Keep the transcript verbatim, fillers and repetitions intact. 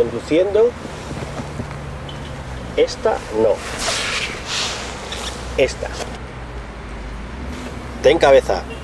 conduciendo. Esta no. Esta. Ten cabeza.